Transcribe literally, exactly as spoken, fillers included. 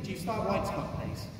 could you start Whitesmart, please?